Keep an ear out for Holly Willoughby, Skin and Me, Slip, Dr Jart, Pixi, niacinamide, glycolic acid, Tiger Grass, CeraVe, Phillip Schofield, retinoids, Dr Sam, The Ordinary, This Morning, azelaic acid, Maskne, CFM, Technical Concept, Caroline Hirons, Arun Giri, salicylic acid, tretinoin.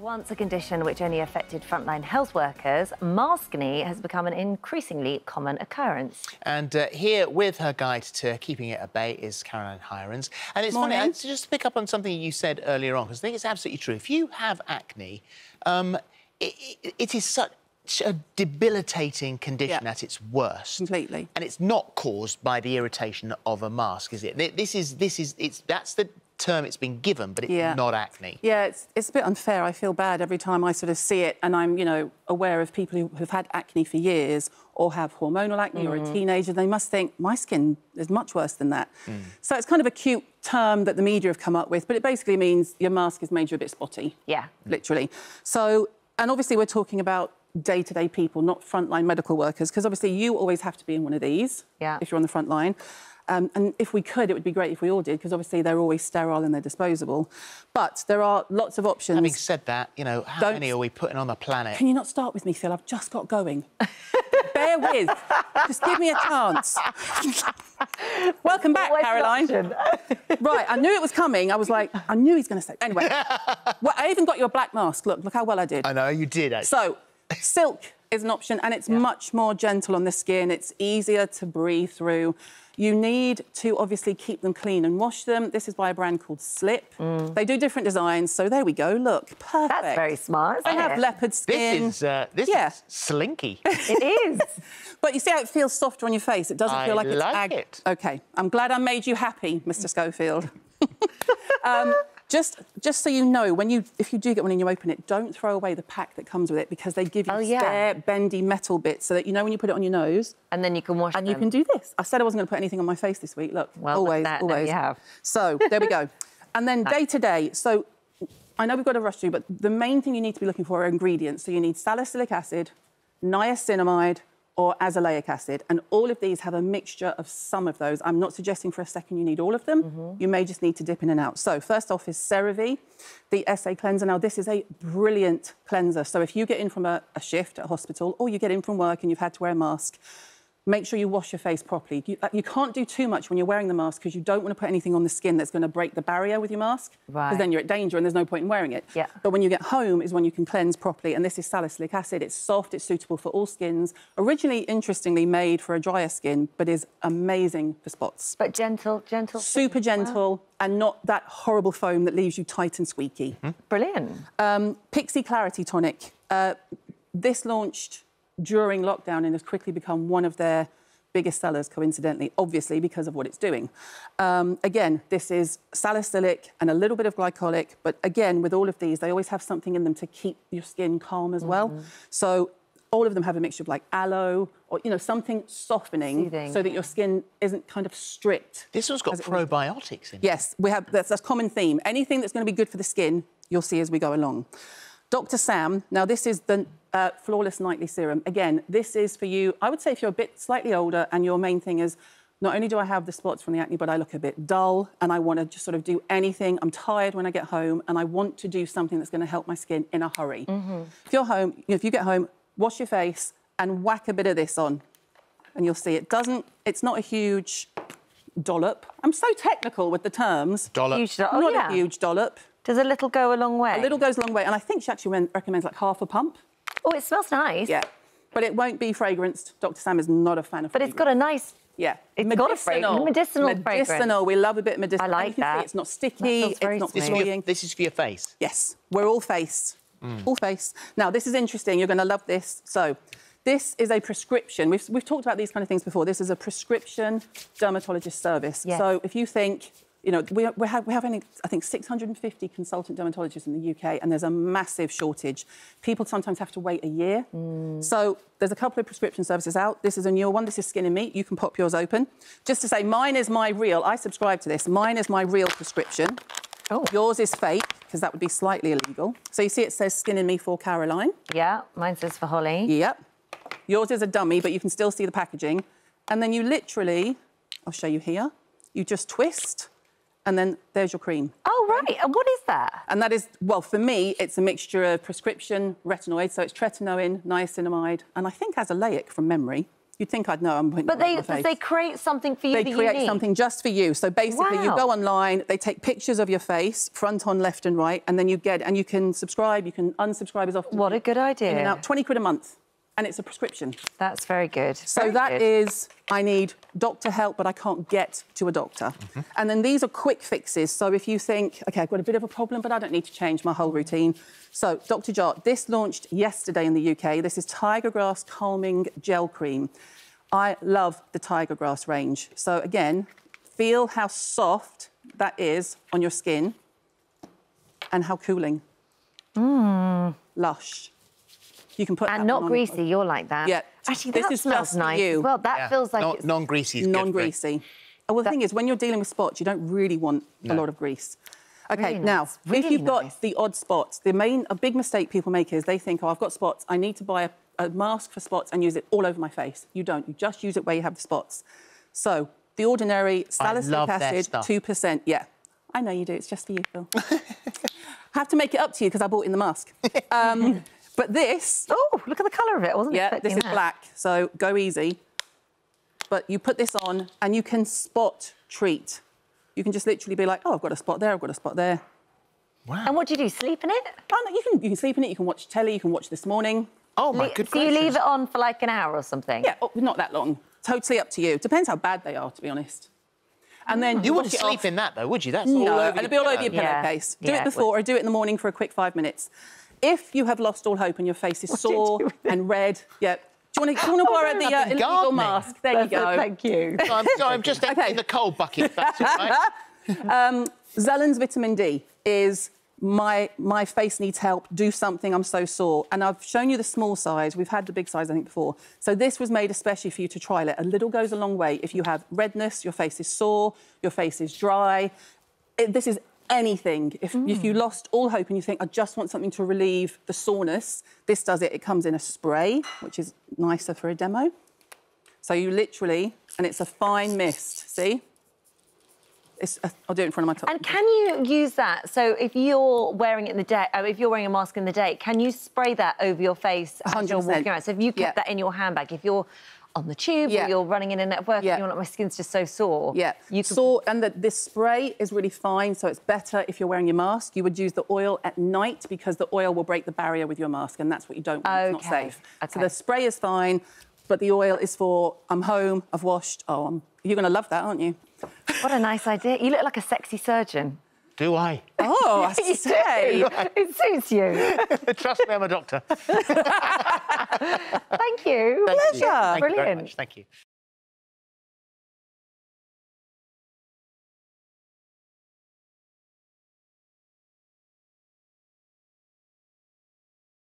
Once a condition which only affected frontline health workers, mask knee has become an increasingly common occurrence. And here with her guide to keeping it at bay is Caroline Hirons. And it's funny, just to pick up on something you said earlier on, because I think it's absolutely true. If you have acne, it is such a debilitating condition at its worst. Completely. And it's not caused by the irritation of a mask, is it? That's the term it's been given, but it's not acne. Yeah, it's a bit unfair. I feel bad every time I sort of see it, and I'm, you know, aware of people who have had acne for years or have hormonal acne or a teenager. They must think, my skin is much worse than that. So it's kind of a cute term that the media have come up with, but it basically means your mask has made you a bit spotty. Yeah. Literally. So, and obviously we're talking about day-to-day people, not frontline medical workers, because obviously you always have to be in one of these if you're on the front line. And if we could, it would be great if we all did, because obviously they're always sterile and they're disposable. But there are lots of options. Having said that, you know, how many are we putting on the planet? Can you not start with me, Phil? I've just got going. Bear with. Just give me a chance. Welcome back, Caroline. Right, I knew it was coming. I was like, I knew he's going to say... Anyway, well, I even got you a black mask. Look how well I did. I know, you did, actually. So, silk is an option, and it's much more gentle on the skin. It's easier to breathe through. You need to obviously keep them clean and wash them. This is by a brand called Slip. They do different designs, so there we go. Look, perfect. That's very smart. They have leopard skin. This is slinky. It is. But you see how it feels softer on your face? It doesn't feel like it's... I like it. OK, I'm glad I made you happy, Mr Schofield. Just so you know, when if you do get one and you open it, don't throw away the pack that comes with it, because they give you spare bendy metal bits, so that you know when you put it on your nose. And then you can wash it. And you can do this. I said I wasn't going to put anything on my face this week. Look, well, always. You have. So there we go. And then day to day. So I know we've got to rush through, but the main thing you need to be looking for are ingredients. So you need salicylic acid, niacinamide, or azelaic acid, and all of these have a mixture of some of those. I'm not suggesting for a second you need all of them. You may just need to dip in and out. So first off is CeraVe, the SA cleanser. Now, this is a brilliant cleanser. So if you get in from a shift at a hospital, or you get in from work and you've had to wear a mask, make sure you wash your face properly. You can't do too much when you're wearing the mask, because you don't want to put anything on the skin that's going to break the barrier with your mask, because then you're at danger and there's no point in wearing it. But when you get home is when you can cleanse properly, and this is salicylic acid. It's soft, it's suitable for all skins. Originally, interestingly, made for a drier skin, but is amazing for spots. But gentle. Super gentle. And not that horrible foam that leaves you tight and squeaky. Brilliant. Pixi Clarity Tonic. This launched during lockdown and has quickly become one of their biggest sellers, coincidentally, obviously, because of what it's doing. Again, this is salicylic and a little bit of glycolic, but again, with all of these, they always have something in them to keep your skin calm as well. So all of them have a mixture of, like, aloe or, you know, something softening so that your skin isn't kind of stripped. This one's got probiotics in it. Yes, we have, that's a common theme. Anything that's going to be good for the skin, you'll see as we go along. Dr Sam, now this is the Flawless Nightly Serum. Again, this is for you, I would say if you're a bit slightly older and your main thing is, not only do I have the spots from the acne, but I look a bit dull and I want to just sort of do anything. I'm tired when I get home and I want to do something that's going to help my skin in a hurry. If you're home, if you get home, wash your face and whack a bit of this on and you'll see it doesn't, it's not a huge dollop. I'm so technical with the terms. Dollop. Not a huge dollop. Does a little go a long way? A little goes a long way, and I think she actually recommends like half a pump. Oh, it smells nice. Yeah, but it won't be fragranced. Dr Sam is not a fan of fragrance. But it's got a nice... Yeah. It's got a fragrance. Medicinal fragrance. Medicinal, we love a bit of medicinal. I like that. See, it's not sticky, it's not cloying. This is for your face? Yes, we're all face. All face. Now, this is interesting, you're going to love this. So, this is a prescription. We've talked about these kind of things before. This is a prescription dermatologist service. So, if you think... You know, we have only, I think, 650 consultant dermatologists in the UK, and there's a massive shortage. People sometimes have to wait a year. So there's a couple of prescription services out. This is a newer one. This is Skin and Me. You can pop yours open. Just to say, mine is my real. I subscribe to this. Mine is my real prescription. Yours is fake, because that would be slightly illegal. So you see it says Skin and Me for Caroline. Yeah, mine says for Holly. Yep. Yours is a dummy, but you can still see the packaging. And then you literally, I'll show you here, you just twist... And then there's your cream. Oh, right. And what is that? And that is, well, for me, it's a mixture of prescription retinoids. So it's tretinoin, niacinamide, and I think azelaic from memory. You'd think I'd know. I'm but they create something for you. They create something just for you. So basically, you go online, they take pictures of your face, front on, left and right, and then you get, and you can subscribe, you can unsubscribe as often. What a good idea. In and out, 20 quid a month. And it's a prescription. That's very good. So that is, I need doctor help, but I can't get to a doctor. Mm-hmm. And then these are quick fixes. So if you think, OK, I've got a bit of a problem, but I don't need to change my whole routine. So Dr Jart, this launched yesterday in the UK. This is Tiger Grass Calming Gel Cream. I love the Tiger Grass range. So again, feel how soft that is on your skin and how cooling. Mm. Lush. You can put and not greasy. You're like that. Yeah. Actually, that smells nice. Well, that feels like non-greasy. Non-greasy. Oh, well, the thing is, when you're dealing with spots, you don't really want a lot of grease. Okay. Now, if you've got the odd spots, a big mistake people make is they think, oh, I've got spots. I need to buy a mask for spots and use it all over my face. You don't. You just use it where you have the spots. So, The Ordinary salicylic acid, 2%. Yeah. I know you do. It's just for you, Phil. I have to make it up to you because I bought in the mask. But this... Oh, look at the colour of it. I wasn't expecting that. Yeah, this is black, so go easy. But you put this on and you can spot treat. You can just literally be like, oh, I've got a spot there, I've got a spot there. Wow. And what do you do, sleep in it? Oh, no, you can sleep in it, you can watch telly, you can watch This Morning. Oh, my goodness. So you leave it on for like an hour or something? Yeah, not that long. Totally up to you. Depends how bad they are, to be honest. And then you wouldn't sleep in that, though, would you? That's all over. It'll be all over your pillowcase. Do it before or do it in the morning for a quick 5 minutes. If you have lost all hope and your face is sore and red, do you want to wear the illegal mask? There you go. Thank you. I'm just in the cold bucket. That's all right. Zellen's vitamin D is my face needs help. Do something. I'm so sore. And I've shown you the small size. We've had the big size, I think, before. So this was made especially for you to trial it. A little goes a long way. If you have redness, your face is sore, your face is dry. This is anything. If you lost all hope and you think, I just want something to relieve the soreness, this does it. It comes in a spray, which is nicer for a demo. So you literally, and it's a fine mist, see? I'll do it in front of my top. And can you use that? So if you're wearing it in the day, if you're wearing a mask in the day, can you spray that over your face as you're walking around? So if you keep that in your handbag, if you're on the tube, or you're running in and at work, and you're like, my skin's just so sore. Yeah, you can... and this spray is really fine, so it's better if you're wearing your mask. You would use the oil at night because the oil will break the barrier with your mask, and that's what you don't want. It's not safe. So the spray is fine, but the oil is for, I'm home, I've washed, you're going to love that, aren't you? What a nice idea. You look like a sexy surgeon. Do I? Oh, I say. It suits you. Trust me, I'm a doctor. Thank you. Pleasure. Thank you very much. Thank you.